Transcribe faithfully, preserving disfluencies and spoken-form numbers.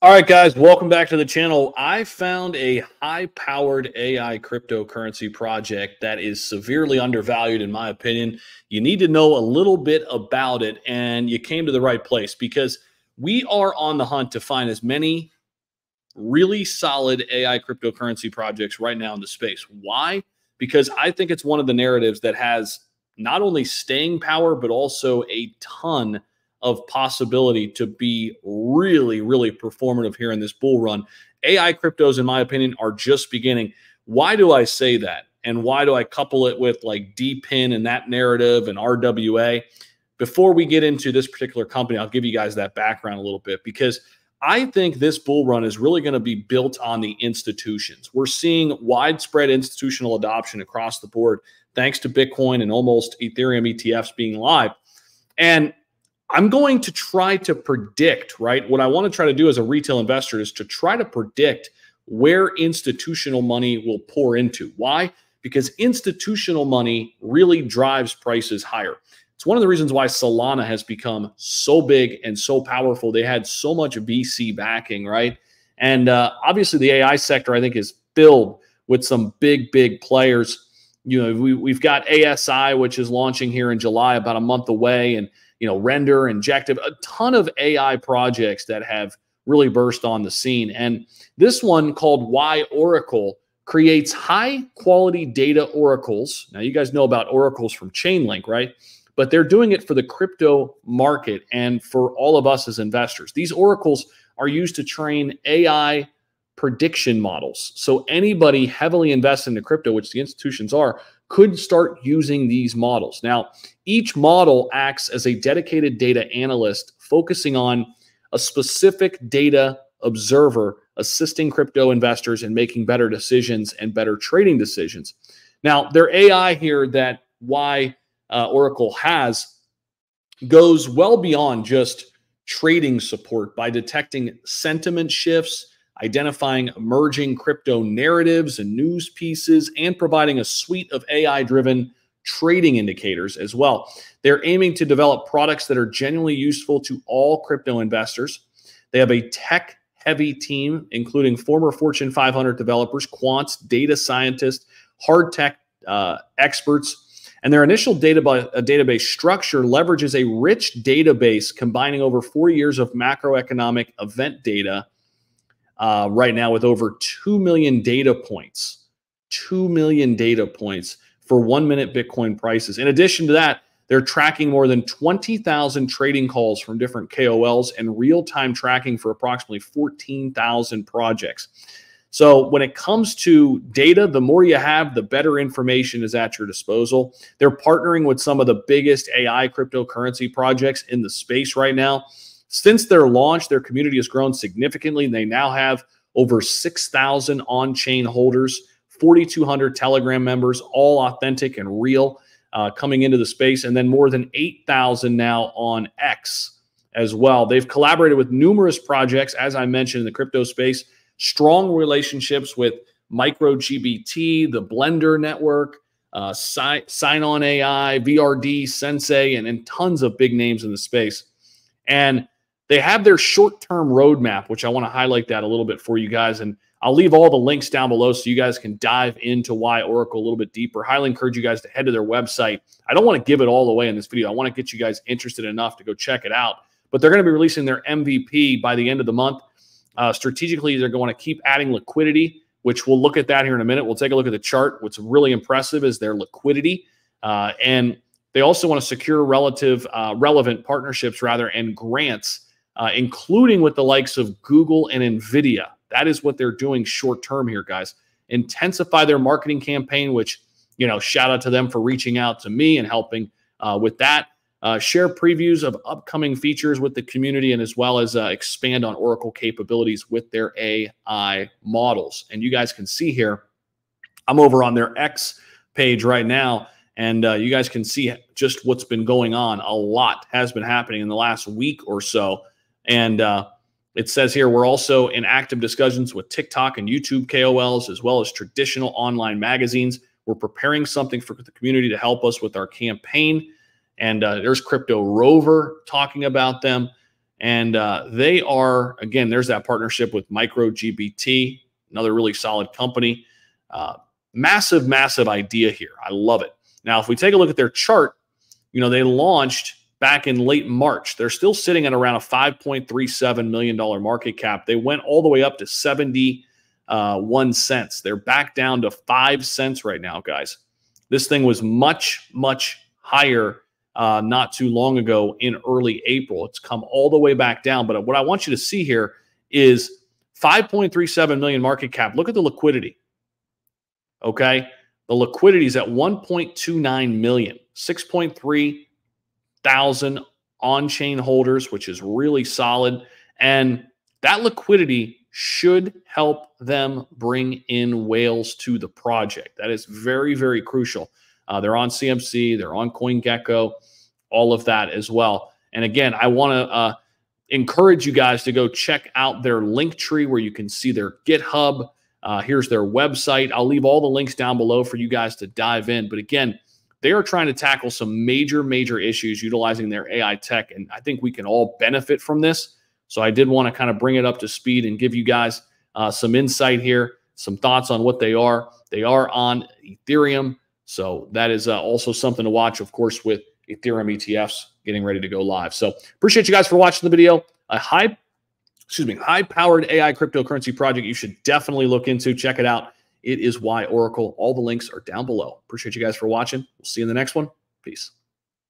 All right, guys, welcome back to the channel. I found a high-powered A I cryptocurrency project that is severely undervalued, in my opinion. You need to know a little bit about it, and you came to the right place because we are on the hunt to find as many really solid A I cryptocurrency projects right now in the space. Why? Because I think it's one of the narratives that has not only staying power, but also a ton of of possibility to be really, really performative here in this bull run. A I cryptos, in my opinion, are just beginning. Why do I say that? And why do I couple it with like D P I N and that narrative and R W A? Before we get into this particular company, I'll give you guys that background a little bit, because I think this bull run is really going to be built on the institutions. We're seeing widespread institutional adoption across the board, thanks to Bitcoin and almost Ethereum E T Fs being live. And I'm going to try to predict, right? What I want to try to do as a retail investor is to try to predict where institutional money will pour into. Why? Because institutional money really drives prices higher. It's one of the reasons why Solana has become so big and so powerful. They had so much V C backing, right? And uh, obviously the A I sector, I think, is filled with some big, big players. You know, we, we've got A S I, which is launching here in July, about a month away, and you know, Render, Injective, a ton of A I projects that have really burst on the scene. And this one, called Why Oracle, creates high-quality data oracles. Now, you guys know about oracles from Chainlink, right? But they're doing it for the crypto market and for all of us as investors. These oracles are used to train A I prediction models. So anybody heavily invested in crypto, which the institutions are, could start using these models. Now, each model acts as a dedicated data analyst focusing on a specific data observer, assisting crypto investors in making better decisions and better trading decisions. Now, their A I here that Why uh, Oracle has goes well beyond just trading support by detecting sentiment shifts, identifying emerging crypto narratives and news pieces, and providing a suite of A I-driven trading indicators as well. They're aiming to develop products that are genuinely useful to all crypto investors. They have a tech-heavy team, including former Fortune five hundred developers, quants, data scientists, hard tech uh, experts, and their initial data database structure leverages a rich database combining over four years of macroeconomic event data Uh, right now, with over two million data points, two million data points for one minute Bitcoin prices. In addition to that, they're tracking more than twenty thousand trading calls from different K O Ls and real time tracking for approximately fourteen thousand projects. So when it comes to data, the more you have, the better information is at your disposal. They're partnering with some of the biggest A I cryptocurrency projects in the space right now. Since their launch, their community has grown significantly. They now have over six thousand on-chain holders, forty-two hundred Telegram members, all authentic and real, uh, coming into the space, and then more than eight thousand now on X as well. They've collaborated with numerous projects, as I mentioned, in the crypto space, strong relationships with MicroG B T, the Blender Network, uh, Sign-On A I, V R D, Sensei, and, and tons of big names in the space. And they have their short-term roadmap, which I want to highlight that a little bit for you guys. And I'll leave all the links down below so you guys can dive into Why Oracle a little bit deeper. Highly encourage you guys to head to their website. I don't want to give it all away in this video. I want to get you guys interested enough to go check it out. But they're going to be releasing their M V P by the end of the month. Uh, strategically, they're going to keep adding liquidity, which we'll look at that here in a minute. We'll take a look at the chart. What's really impressive is their liquidity. Uh, and they also want to secure relative, uh, relevant partnerships, rather, and grants, uh, including with the likes of Google and NVIDIA. That is what they're doing short term here, guys. Intensify their marketing campaign, which, you know, shout out to them for reaching out to me and helping uh, with that. Uh, share previews of upcoming features with the community, and as well as uh, expand on Oracle capabilities with their A I models. And you guys can see here, I'm over on their X page right now. And uh, you guys can see just what's been going on. A lot has been happening in the last week or so. And uh, it says here, we're also in active discussions with TikTok and YouTube K O Ls, as well as traditional online magazines. We're preparing something for the community to help us with our campaign. And uh, there's Crypto Rover talking about them. And uh, they are, again, there's that partnership with MicroGBT, another really solid company. Uh, massive, massive idea here. I love it. Now, if we take a look at their chart, you know, they launched back in late March. They're still sitting at around a five point three seven million dollars market cap. They went all the way up to seventy-one cents. They're back down to five cents right now, guys. This thing was much, much higher uh, not too long ago in early April. It's come all the way back down. But what I want you to see here is five point three seven million dollars market cap. Look at the liquidity. Okay. The liquidity is at one point two nine million, six point three thousand on-chain holders, which is really solid. And that liquidity should help them bring in whales to the project. That is very, very crucial. Uh, they're on C M C, they're on CoinGecko, all of that as well. And again, I want to uh, encourage you guys to go check out their Linktree where you can see their GitHub. Uh, here's their website. I'll leave all the links down below for you guys to dive in. But again, they are trying to tackle some major, major issues utilizing their A I tech. And I think we can all benefit from this. So I did want to kind of bring it up to speed and give you guys uh, some insight here, some thoughts on what they are. They are on Ethereum. So that is uh, also something to watch, of course, with Ethereum E T Fs getting ready to go live. So appreciate you guys for watching the video. A high, excuse me, high-powered A I cryptocurrency project you should definitely look into. Check it out. It is why Oracle. All the links are down below. Appreciate you guys for watching. We'll see you in the next one. Peace.